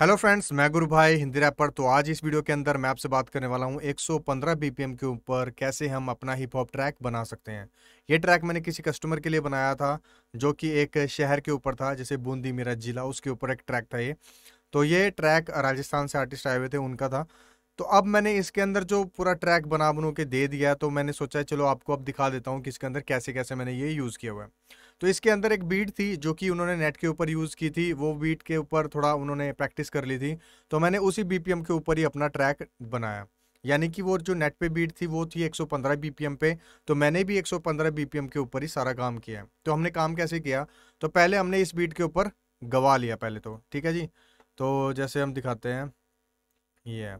Hello friends, मैं गुरु भाई Hindi wrapper. तो आज इस वीडियो के अंदर मैं आपसे बात करने वाला हूँ 115 बीपीएम के ऊपर कैसे हम अपना हिप हॉप ट्रैक बना सकते हैं। ये ट्रैक मैंने किसी कस्टमर के लिए बनाया था जो कि एक शहर के ऊपर था, जैसे बूंदी मेरा जिला, उसके ऊपर एक ट्रैक था ये। तो ये ट्रैक राजस्थान से आर्टिस्ट आए हुए थे, उनका था। तो अब मैंने इसके अंदर जो पूरा ट्रैक बना के दे दिया, तो मैंने सोचा चलो आपको अब दिखा देता हूँ कि इसके अंदर कैसे कैसे मैंने ये यूज़ किया हुआ है। तो इसके अंदर एक बीट थी जो कि उन्होंने नेट के ऊपर यूज़ की थी, वो बीट के ऊपर थोड़ा उन्होंने प्रैक्टिस कर ली थी। तो मैंने उसी बीपीएम के ऊपर ही अपना ट्रैक बनाया, यानी कि वो जो नेट पे बीट थी वो थी 115 बीपीएम पे, तो मैंने भी 115 बीपीएम के ऊपर ही सारा काम किया। तो हमने काम कैसे किया, तो पहले हमने इस बीट के ऊपर गवा लिया पहले, तो ठीक है जी। तो जैसे हम दिखाते हैं ये,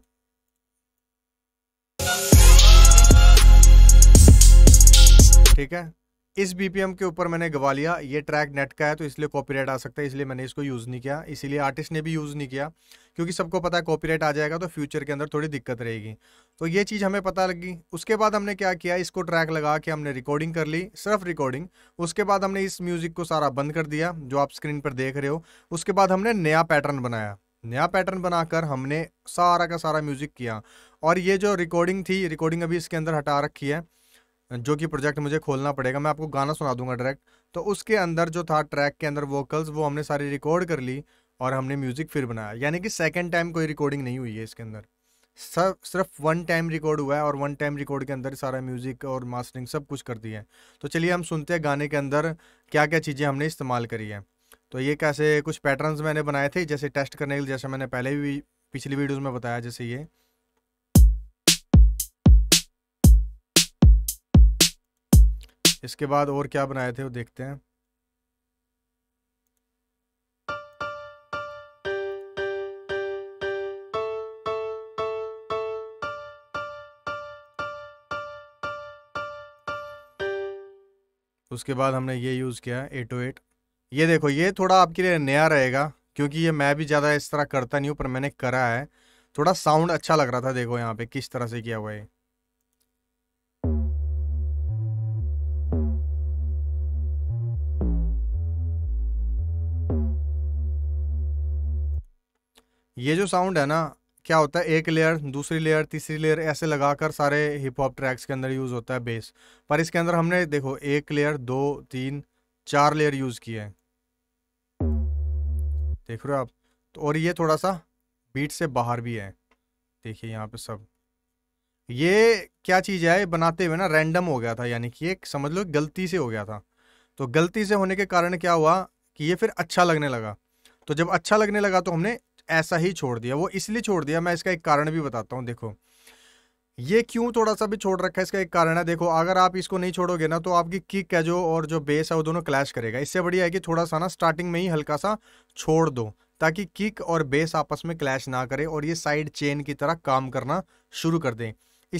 ठीक है, इस बीपीएम के ऊपर मैंने गवा लिया। ये ट्रैक नेट का है तो इसलिए कॉपीराइट आ सकता है, इसलिए मैंने इसको यूज़ नहीं किया, इसीलिए आर्टिस्ट ने भी यूज़ नहीं किया, क्योंकि सबको पता है कॉपीराइट आ जाएगा तो फ्यूचर के अंदर थोड़ी दिक्कत रहेगी। तो ये चीज़ हमें पता लगी। उसके बाद हमने क्या किया, इसको ट्रैक लगा के हमने रिकॉर्डिंग कर ली, सिर्फ रिकॉर्डिंग। उसके बाद हमने इस म्यूज़िक को सारा बंद कर दिया जो आप स्क्रीन पर देख रहे हो। उसके बाद हमने नया पैटर्न बनाया, नया पैटर्न बनाकर हमने सारा का सारा म्यूज़िक किया। और ये जो रिकॉर्डिंग थी, रिकॉर्डिंग अभी इसके अंदर हटा रखी है, जो कि प्रोजेक्ट मुझे खोलना पड़ेगा, मैं आपको गाना सुना दूंगा डायरेक्ट। तो उसके अंदर जो था ट्रैक के अंदर वोकल्स, वो हमने सारी रिकॉर्ड कर ली और हमने म्यूज़िक फिर बनाया। यानी कि सेकंड टाइम कोई रिकॉर्डिंग नहीं हुई है इसके अंदर, सिर्फ वन टाइम रिकॉर्ड हुआ है, और वन टाइम रिकॉर्ड के अंदर सारा म्यूज़िक और मास्टरिंग सब कुछ कर दी है। तो चलिए हम सुनते हैं गाने के अंदर क्या क्या चीज़ें हमने इस्तेमाल करी है। तो ये कैसे कुछ पैटर्न्स मैंने बनाए थे, जैसे टेस्ट करने के लिए, जैसे मैंने पहले भी पिछली वीडियोज़ में बताया, जैसे ये इसके बाद और क्या बनाए थे वो देखते हैं। उसके बाद हमने ये यूज़ किया 808। ये देखो, ये थोड़ा आपके लिए नया रहेगा क्योंकि ये मैं भी ज़्यादा इस तरह करता नहीं हूँ, पर मैंने करा है। थोड़ा साउंड अच्छा लग रहा था, देखो यहाँ पे किस तरह से किया हुआ है। ये जो साउंड है ना, क्या होता है, एक लेयर, दूसरी लेयर, तीसरी लेयर, ऐसे लगाकर सारे हिप हॉप ट्रैक्स के अंदर यूज़ होता है बेस। पर इसके अंदर हमने देखो एक लेयर, दो, तीन, चार लेयर यूज़ किए हैं, देख रहे हो आप। तो और ये थोड़ा सा बीट से बाहर भी है, देखिए यहाँ पे सब। ये क्या चीज़ है, बनाते हुए ना रैंडम हो गया था, यानी कि एक समझ लो गलती से हो गया था। तो गलती से होने के कारण क्या हुआ कि ये फिर अच्छा लगने लगा। तो जब अच्छा लगने लगा तो हमने ऐसा ही छोड़ दिया। वो इसलिए छोड़ दिया, मैं इसका एक कारण भी बताता हूँ। देखो ये क्यों थोड़ा सा भी छोड़ रखा है, इसका एक कारण है। देखो अगर आप इसको नहीं छोड़ोगे ना, तो आपकी किक है जो और जो बेस है वो दोनों क्लैश करेगा। इससे बढ़िया है कि थोड़ा सा ना स्टार्टिंग में ही हल्का सा छोड़ दो, ताकि किक और बेस आपस में क्लैश ना करे और ये साइड चेन की तरह काम करना शुरू कर दें।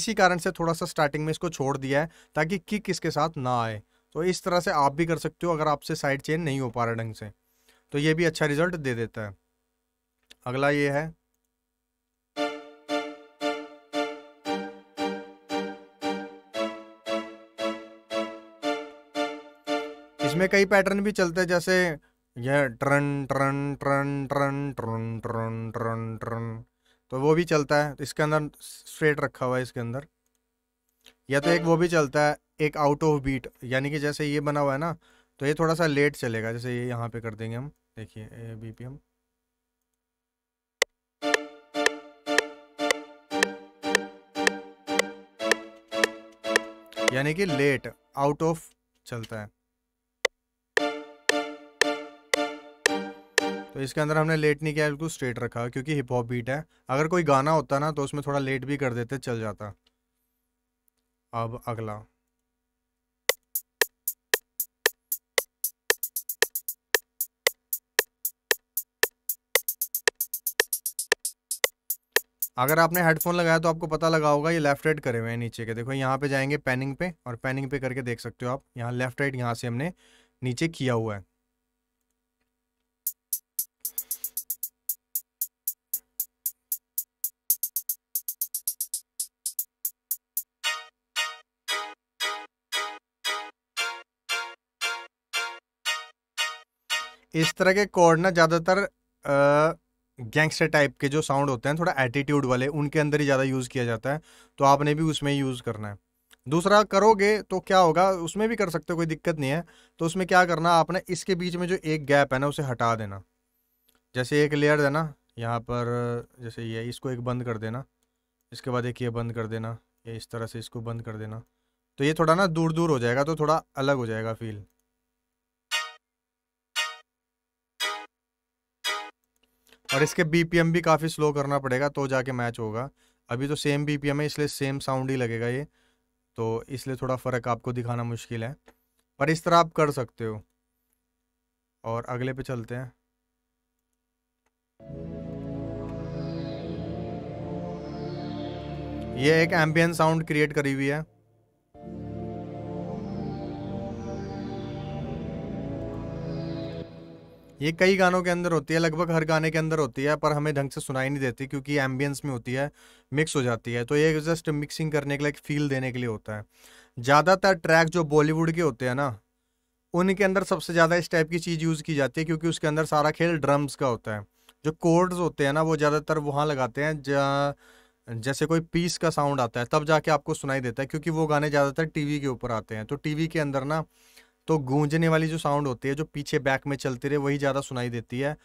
इसी कारण से थोड़ा सा स्टार्टिंग में इसको छोड़ दिया है, ताकि किक इसके साथ ना आए। तो इस तरह से आप भी कर सकते हो अगर आपसे साइड चेन नहीं हो पा रहा ढंग से, तो ये भी अच्छा रिजल्ट दे देता है। अगला ये है, इसमें कई पैटर्न भी चलते हैं, जैसे यह ट्रन ट्रन ट्रन ट्रन ट्रन ट्रन ट्रन ट्रन, तो वो भी चलता है। इसके अंदर स्ट्रेट रखा हुआ है इसके अंदर, या तो एक वो भी चलता है, एक आउट ऑफ बीट, यानी कि जैसे ये बना हुआ है ना, तो ये थोड़ा सा लेट चलेगा। जैसे ये यहाँ पे कर देंगे हम, देखिए ए बीपीएम, यानी कि लेट आउट ऑफ चलता है। तो इसके अंदर हमने लेट नहीं किया, बिल्कुल स्ट्रेट रखा, क्योंकि हिप हॉप बीट है। अगर कोई गाना होता ना तो उसमें थोड़ा लेट भी कर देते, चल जाता। अब अगला, अगर आपने हेडफोन लगाया तो आपको पता लगा होगा ये लेफ्ट राइट करे हुए हैं नीचे के। देखो यहाँ पे जाएंगे पैनिंग पे, और पैनिंग पे करके देख सकते हो आप, यहाँ लेफ्ट राइट यहाँ से हमने नीचे किया हुआ है। इस तरह के कॉर्ड ना ज़्यादातर गैंगस्टर टाइप के जो साउंड होते हैं थोड़ा एटीट्यूड वाले, उनके अंदर ही ज़्यादा यूज़ किया जाता है, तो आपने भी उसमें यूज़ करना है। दूसरा करोगे तो क्या होगा, उसमें भी कर सकते हो, कोई दिक्कत नहीं है। तो उसमें क्या करना, आपने इसके बीच में जो एक गैप है ना उसे हटा देना। जैसे एक लेयर देना यहाँ पर, जैसे ये, इसको एक बंद कर देना, इसके बाद एक ये बंद कर देना, ये इस तरह से इसको बंद कर देना, तो ये थोड़ा ना दूर दूर हो जाएगा, तो थोड़ा अलग हो जाएगा फील। और इसके बीपीएम भी काफ़ी स्लो करना पड़ेगा तो जाके मैच होगा। अभी तो सेम बीपीएम है इसलिए सेम साउंड ही लगेगा ये, तो इसलिए थोड़ा फ़र्क आपको दिखाना मुश्किल है, पर इस तरह आप कर सकते हो। और अगले पे चलते हैं। ये एक एम्बियन साउंड क्रिएट करी हुई है। ये कई गानों के अंदर होती है, लगभग हर गाने के अंदर होती है, पर हमें ढंग से सुनाई नहीं देती क्योंकि एम्बियंस में होती है, मिक्स हो जाती है। तो ये जस्ट मिक्सिंग करने के लिए, फील देने के लिए होता है। ज़्यादातर ट्रैक जो बॉलीवुड के होते हैं ना, उनके अंदर सबसे ज़्यादा इस टाइप की चीज़ यूज़ की जाती है, क्योंकि उसके अंदर सारा खेल ड्रम्स का होता है। जो कोर्ड्स होते हैं ना वो ज़्यादातर वहाँ लगाते हैं जैसे कोई पीस का साउंड आता है, तब जाके आपको सुनाई देता है, क्योंकि वो गाने ज़्यादातर टीवी के ऊपर आते हैं। तो टीवी के अंदर ना तो गूंजने वाली जो साउंड होती है, जो पीछे बैक में चलती रहे, वही ज़्यादा सुनाई देती है।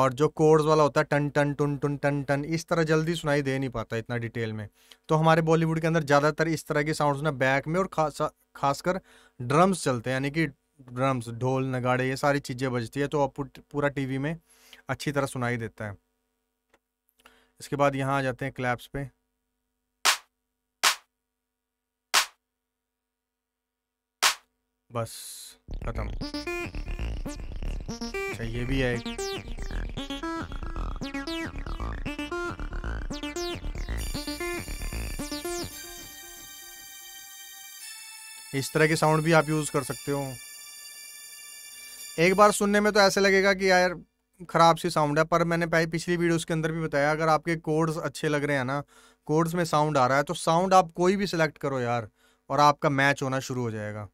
और जो कोर्स वाला होता है टन टन टन टन टन टन, इस तरह जल्दी सुनाई दे नहीं पाता इतना डिटेल में। तो हमारे बॉलीवुड के अंदर ज़्यादातर इस तरह के साउंड्स ना बैक में, और खासकर ड्रम्स चलते हैं, यानी कि ड्रम्स, ढोल, नगाड़े, ये सारी चीज़ें बजती है, तो आप पूरा टीवी में अच्छी तरह सुनाई देता है। इसके बाद यहाँ आ जाते हैं क्लैप्स पे। बस खत्म। अच्छा ये भी है एक। इस तरह के साउंड भी आप यूज कर सकते हो। एक बार सुनने में तो ऐसे लगेगा कि यार खराब सी साउंड है, पर मैंने पिछली वीडियोस के अंदर भी बताया, अगर आपके कोड्स अच्छे लग रहे हैं ना, कोड्स में साउंड आ रहा है, तो साउंड आप कोई भी सिलेक्ट करो यार, और आपका मैच होना शुरू हो जाएगा।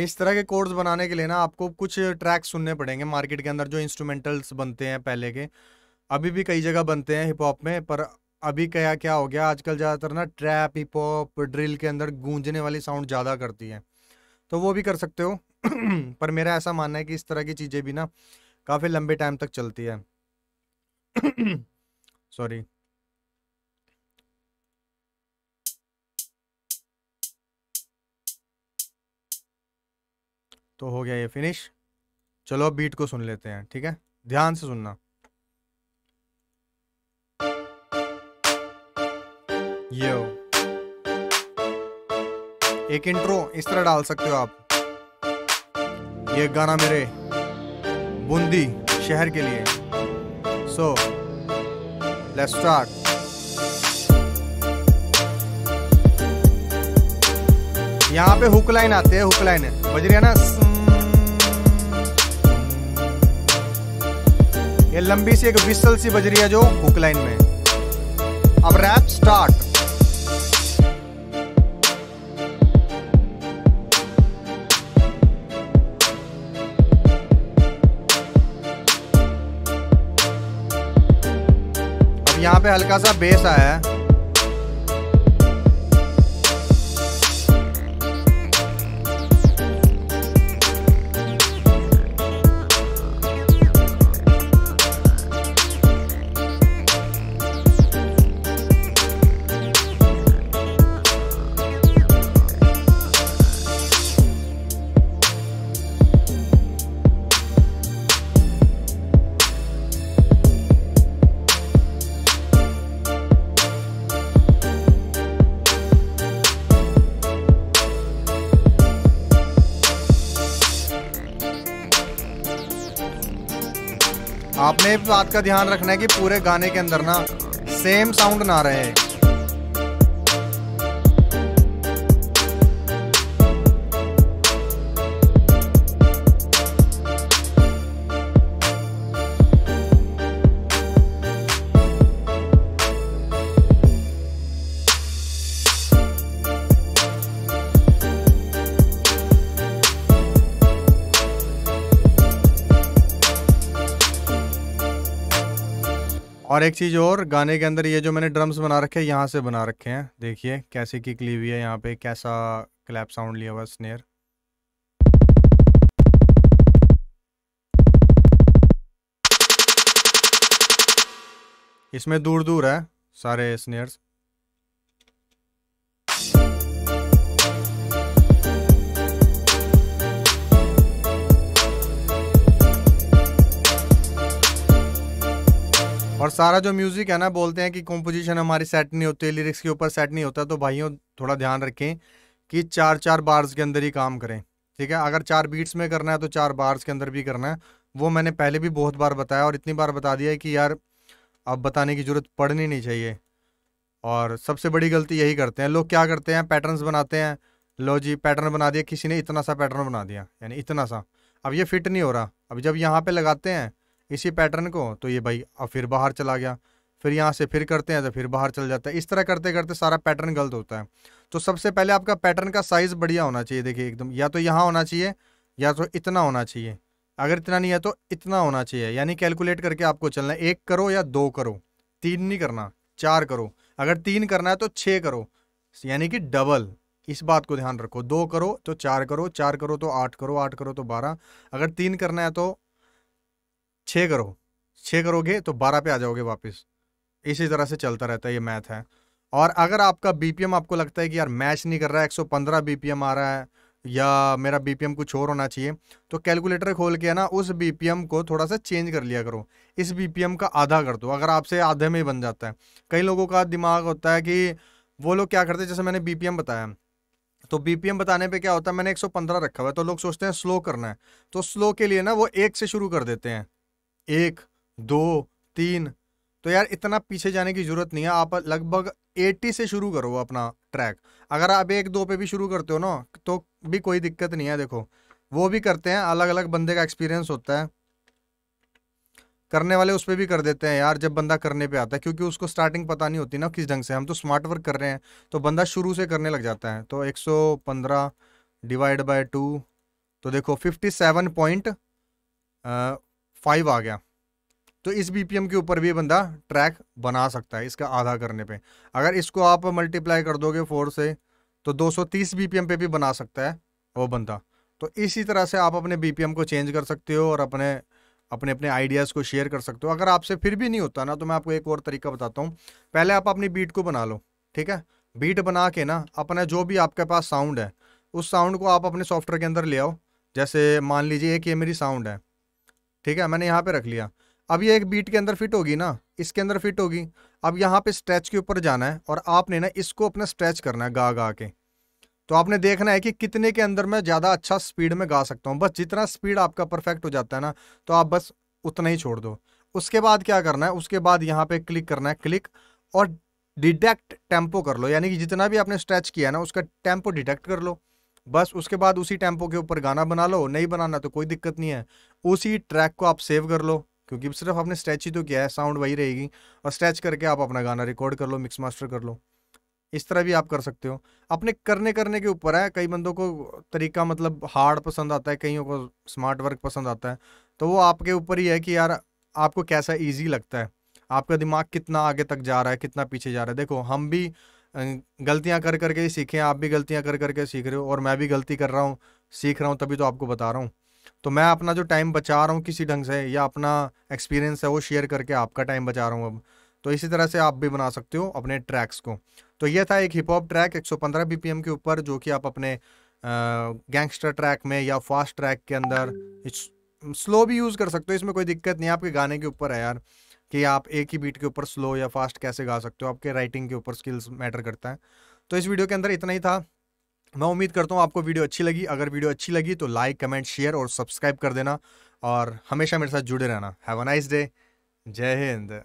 इस तरह के कोड्स बनाने के लिए ना आपको कुछ ट्रैक्स सुनने पड़ेंगे मार्केट के अंदर, जो इंस्ट्रूमेंटल्स बनते हैं पहले के, अभी भी कई जगह बनते हैं हिप हॉप में, पर अभी क्या हो गया, आजकल ज़्यादातर ना ट्रैप, हिप हॉप, ड्रिल के अंदर गूंजने वाली साउंड ज़्यादा करती है, तो वो भी कर सकते हो। पर मेरा ऐसा मानना है कि इस तरह की चीज़ें भी ना काफ़ी लंबे टाइम तक चलती है। सॉरी। तो हो गया ये फिनिश। चलो अब बीट को सुन लेते हैं, ठीक है, ध्यान से सुनना। ये एक इंट्रो इस तरह डाल सकते हो आप। ये गाना मेरे बूंदी शहर के लिए, सो लेट्स स्टार्ट। यहाँ पे हुक लाइन आते हैं, हुक लाइन बज रही है ना, ये लंबी सी एक विसल सी बज रही है जो हुक लाइन में। अब रैप स्टार्ट। अब यहाँ पे हल्का सा बेस आया है। आपने इस बात का ध्यान रखना है कि पूरे गाने के अंदर ना सेम साउंड ना रहे। और एक चीज़ और, गाने के अंदर ये जो मैंने ड्रम्स बना रखे हैं यहाँ से बना रखे हैं, देखिए कैसी किक ली हुई है यहाँ पे, कैसा क्लैप साउंड लिया हुआ स्नेयर। इसमें दूर दूर है सारे स्नेयर्स। और सारा जो म्यूज़िक है ना, बोलते हैं कि कंपोजिशन हमारी सेट नहीं होती, लिरिक्स के ऊपर सेट नहीं होता, तो भाइयों थोड़ा ध्यान रखें कि चार चार बार्स के अंदर ही काम करें, ठीक है। अगर 4 बीट्स में करना है तो 4 बार्स के अंदर भी करना है, वो मैंने पहले भी बहुत बार बताया और इतनी बार बता दिया है कि यार अब बताने की ज़रूरत पड़नी नहीं चाहिए। और सबसे बड़ी गलती यही करते हैं लोग, क्या करते हैं पैटर्न्स बनाते हैं, लो जी पैटर्न बना दिया किसी ने, इतना सा पैटर्न बना दिया, यानी इतना सा, अब ये फिट नहीं हो रहा, अब जब यहाँ पे लगाते हैं इसी पैटर्न को तो ये भाई अब फिर बाहर चला गया, फिर यहाँ से फिर करते हैं तो फिर बाहर चल जाता है, इस तरह करते करते सारा पैटर्न गलत होता है। तो सबसे पहले आपका पैटर्न का साइज़ बढ़िया होना चाहिए, देखिए एकदम, या तो यहाँ होना चाहिए या तो इतना होना चाहिए, अगर इतना नहीं है तो इतना होना चाहिए, यानी कैलकुलेट करके आपको चलना है, 1 करो या 2 करो, 3 नहीं करना, 4 करो, अगर 3 करना है तो 6 करो, यानी कि डबल, इस बात को ध्यान रखो। 2 करो तो 4 करो, 4 करो तो 8 करो, 8 करो तो 12, अगर 3 करना है तो 6 करो, 6 करोगे तो 12 पे आ जाओगे वापस, इसी तरह से चलता रहता है, ये मैथ है। और अगर आपका BPM आपको लगता है कि यार मैच नहीं कर रहा है, 115 BPM आ रहा है या मेरा BPM कुछ और होना चाहिए, तो कैलकुलेटर खोल के है ना उस BPM को थोड़ा सा चेंज कर लिया करो, इस BPM का आधा कर दो, अगर आपसे आधे में ही बन जाता है। कई लोगों का दिमाग होता है कि वो लोग क्या करते हैं, जैसे मैंने BPM बताया तो BPM बताने पे क्या होता है, मैंने 115 रखा हुआ है तो लोग सोचते हैं स्लो करना है, तो स्लो के लिए ना वो 1 से शुरू कर देते हैं, 1 2 3, तो यार इतना पीछे जाने की ज़रूरत नहीं है, आप लगभग 80 से शुरू करो अपना ट्रैक। अगर आप 1 2 पे भी शुरू करते हो ना तो भी कोई दिक्कत नहीं है, देखो वो भी करते हैं, अलग अलग बंदे का एक्सपीरियंस होता है, करने वाले उस पर भी कर देते हैं यार, जब बंदा करने पे आता है, क्योंकि उसको स्टार्टिंग पता नहीं होती ना किस ढंग से, हम तो स्मार्ट वर्क कर रहे हैं तो बंदा शुरू से करने लग जाता है। तो 115 डिवाइड बाई 2, तो देखो 57.5 आ गया, तो इस BPM के ऊपर भी बंदा ट्रैक बना सकता है इसका आधा करने पे। अगर इसको आप मल्टीप्लाई कर दोगे 4 से तो 230 BPM पे भी बना सकता है वो बंदा। तो इसी तरह से आप अपने BPM को चेंज कर सकते हो और अपने अपने अपने आइडियाज़ को शेयर कर सकते हो। अगर आपसे फिर भी नहीं होता ना तो मैं आपको एक और तरीका बताता हूँ। पहले आप अपनी बीट को बना लो, ठीक है, बीट बना के ना अपना जो भी आपके पास साउंड है उस साउंड को आप अपने सॉफ्टवेयर के अंदर ले आओ। जैसे मान लीजिए एक ये मेरी साउंड है, ठीक है, मैंने यहाँ पे रख लिया, अब ये एक बीट के अंदर फिट होगी ना, इसके अंदर फिट होगी। अब यहाँ पे स्ट्रेच के ऊपर जाना है और आपने ना इसको अपना स्ट्रेच करना है गा गा के। तो आपने देखना है कि कितने के अंदर मैं ज़्यादा अच्छा स्पीड में गा सकता हूँ। बस जितना स्पीड आपका परफेक्ट हो जाता है ना तो आप बस उतना ही छोड़ दो। उसके बाद क्या करना है, उसके बाद यहाँ पर क्लिक करना है, क्लिक, और डिटेक्ट टेम्पो कर लो, यानी कि जितना भी आपने स्ट्रेच किया है ना उसका टेम्पो डिटेक्ट कर लो। बस उसके बाद उसी टेम्पो के ऊपर गाना बना लो, नहीं बनाना तो कोई दिक्कत नहीं है। उसी ट्रैक को आप सेव कर लो, क्योंकि सिर्फ आपने स्ट्रेच ही तो किया है, साउंड वही रहेगी, और स्ट्रेच करके आप अपना गाना रिकॉर्ड कर लो, मिक्स मास्टर कर लो। इस तरह भी आप कर सकते हो, अपने करने के ऊपर है। कई बंदों को तरीका मतलब हार्ड पसंद आता है, कईयों को स्मार्ट वर्क पसंद आता है, तो वो आपके ऊपर ही है कि यार आपको कैसा ईजी लगता है, आपका दिमाग कितना आगे तक जा रहा है, कितना पीछे जा रहा है। देखो हम भी गलतियां कर करके ही सीखे, आप भी गलतियां कर करके सीख रहे हो, और मैं भी गलती कर रहा हूँ, सीख रहा हूँ, तभी तो आपको बता रहा हूँ। तो मैं अपना जो टाइम बचा रहा हूँ किसी ढंग से, या अपना एक्सपीरियंस है वो शेयर करके आपका टाइम बचा रहा हूँ। अब तो इसी तरह से आप भी बना सकते हो अपने ट्रैक्स को। तो ये था एक हिप हॉप ट्रैक 115 BPM के ऊपर, जो कि आप अपने गैंगस्टर ट्रैक में या फास्ट ट्रैक के अंदर स्लो भी यूज़ कर सकते हो, इसमें कोई दिक्कत नहीं है, आपके गाने के ऊपर है यार कि आप एक ही बीट के ऊपर स्लो या फास्ट कैसे गा सकते हो, आपके राइटिंग के ऊपर स्किल्स मैटर करता है। तो इस वीडियो के अंदर इतना ही था, मैं उम्मीद करता हूँ आपको वीडियो अच्छी लगी। अगर वीडियो अच्छी लगी तो लाइक, कमेंट, शेयर और सब्सक्राइब कर देना, और हमेशा मेरे साथ जुड़े रहना। हैव अ नाइस डे, जय हिंद।